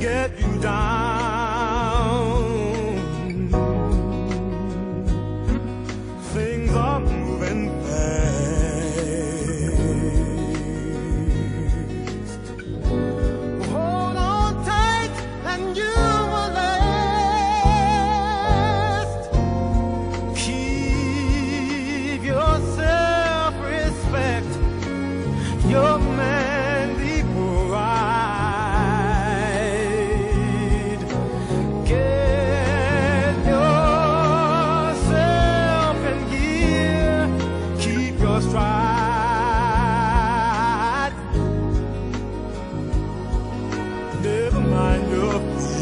get you down. Things are moving fast. Hold on tight and you will last. Keep your self-respect. Your man stride. Never mind your